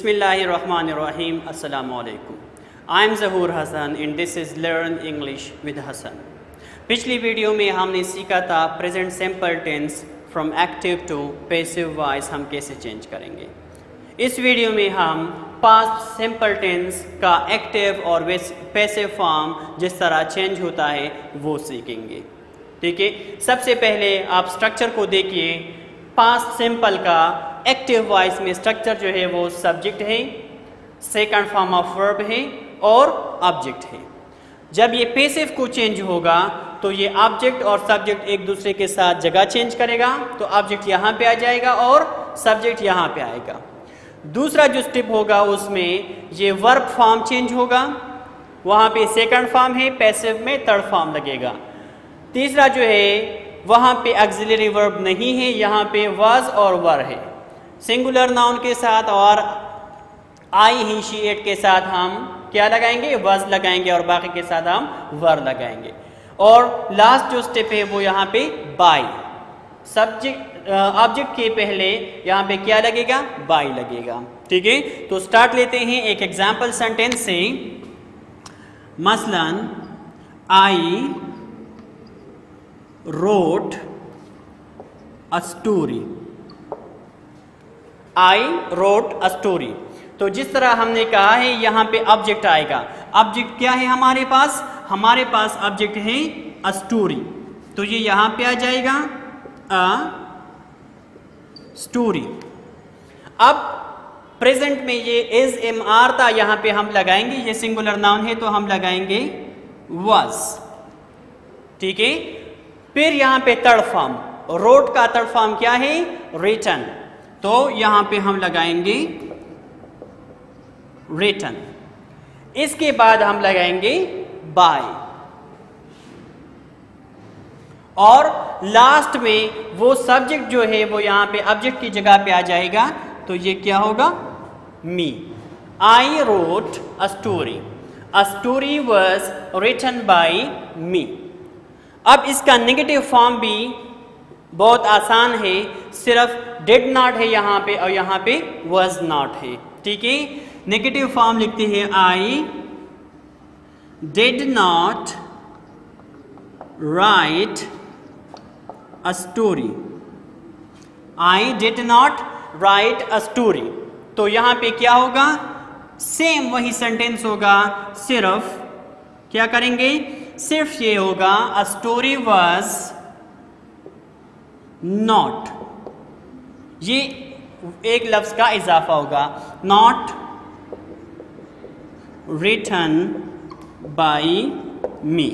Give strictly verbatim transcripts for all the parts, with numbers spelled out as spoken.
बिस्मिल्लाहिर्रहमानिर्रहीम अस्सलामुअलैकुम। I am Zahoor Hasan and this is learn English with Hasan. पिछली वीडियो में हमने सीखा था present simple tense from active to passive voice हम कैसे चेंज करेंगे। इस वीडियो में हम पास्ट सिंपल टेंस का एक्टिव और पैसिव फॉर्म जिस तरह चेंज होता है वो सीखेंगे। ठीक है, सबसे पहले आप स्ट्रक्चर को देखिए। पास्ट सिंपल का एक्टिव वॉइस में स्ट्रक्चर जो है वो सब्जेक्ट है, सेकंड फॉर्म ऑफ वर्ब है और ऑब्जेक्ट है। जब ये पैसिव को चेंज होगा तो ये ऑब्जेक्ट और सब्जेक्ट एक दूसरे के साथ जगह चेंज करेगा, तो ऑब्जेक्ट यहाँ पे आ जाएगा और सब्जेक्ट यहाँ पे आएगा। दूसरा जो स्टेप होगा उसमें ये वर्ब फॉर्म चेंज होगा, वहाँ पे सेकंड फॉर्म है, पैसिव में थर्ड फॉर्म लगेगा। तीसरा जो है वहाँ पे ऑक्सिलरी वर्ब नहीं है, यहाँ पे वाज और वर है, सिंगुलर नाउन के साथ और आई ही शी इट के साथ हम क्या लगाएंगे, वाज लगाएंगे और बाकी के साथ हम वर लगाएंगे। और लास्ट जो स्टेप है वो यहाँ पे बाय, सब्जेक्ट ऑब्जेक्ट के पहले यहाँ पे क्या लगेगा, बाय लगेगा। ठीक है, तो स्टार्ट लेते हैं एक एग्जाम्पल सेंटेंस से। मसलन आई wrote a story, I wrote a story। तो जिस तरह हमने कहा है यहाँ पे ऑब्जेक्ट आएगा। ऑब्जेक्ट क्या है हमारे पास, हमारे पास ऑब्जेक्ट है a story, तो ये यहाँ पे आ जाएगा a story। अब प्रेजेंट में ये is am are था, यहाँ पे हम लगाएंगे, ये सिंगुलर नाउन है तो हम लगाएंगे was। ठीक है, फिर यहाँ पे थर्ड फॉर्म, रोट का थर्ड फॉर्म क्या है, रिटन, तो यहाँ पे हम लगाएंगे रिटन। इसके बाद हम लगाएंगे बाय और लास्ट में वो सब्जेक्ट जो है वो यहाँ पे ऑब्जेक्ट की जगह पे आ जाएगा, तो ये क्या होगा, me. I wrote a story, a story was written bye me. अब इसका नेगेटिव फॉर्म भी बहुत आसान है, सिर्फ डिड नॉट है यहाँ पे और यहाँ पे वाज नॉट है। ठीक है, नेगेटिव फॉर्म लिखते हैं I did not write a story, I did not write a story. तो यहाँ पे क्या होगा, सेम वही सेंटेंस होगा, सिर्फ क्या करेंगे, सिर्फ ये होगा अ स्टोरी वाज नॉट, ये एक लफ्ज का इजाफा होगा, नॉट रिटन बाय मी।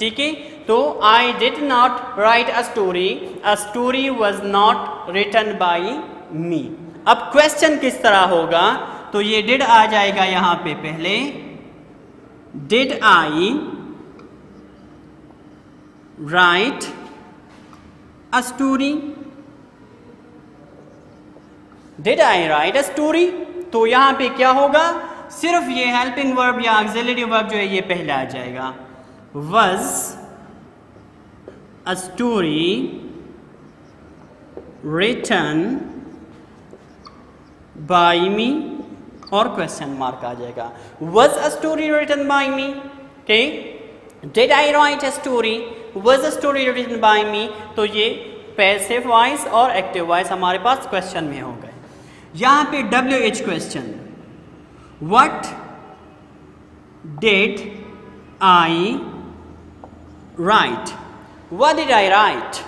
ठीक है, तो I did not write a story, a story was not written by me. अब क्वेश्चन किस तरह होगा, तो ये डिड आ जाएगा यहाँ पे पहले, Did I write a story? Did I write a story? तो यहाँ पे क्या होगा, सिर्फ ये हेल्पिंग वर्ब या ऑक्सिलरी वर्ब जो है ये पहले आ जाएगा। Was a story written by me? और क्वेश्चन मार्क आ जाएगा। Was a story written by me? Okay? Did I write a story? Was a story written by me? तो ये पैसिव वॉइस और एक्टिव वॉइस हमारे पास क्वेश्चन में हो गए। यहाँ पे W H question, What did I write? What did I write?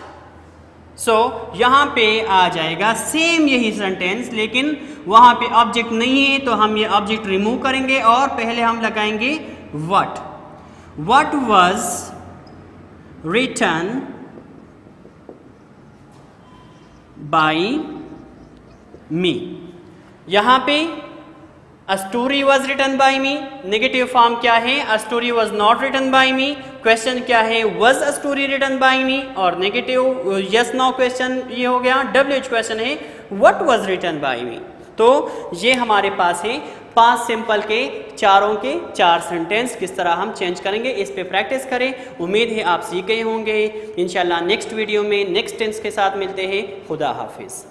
So so, यहाँ पे आ जाएगा सेम यही सेंटेंस, लेकिन वहाँ पे ऑब्जेक्ट नहीं है तो हम ये ऑब्जेक्ट रिमूव करेंगे और पहले हम लगाएंगे what. What was written bye me, यहाँ पे a story was written bye me, negative form क्या है, a story was not written by me. Question क्या है, was a story written bye me, और नेगेटिव यस नो क्वेश्चन ये हो गया। डब्ल्यू एच क्वेश्चन है what was written bye me. तो ये हमारे पास है पास्ट सिंपल के चारों के चार सेंटेंस, किस तरह हम चेंज करेंगे, इस पे प्रैक्टिस करें। उम्मीद है आप सीख गए होंगे। इंशाल्लाह नेक्स्ट वीडियो में नेक्स्ट टेंस के साथ मिलते हैं। खुदा हाफिज़।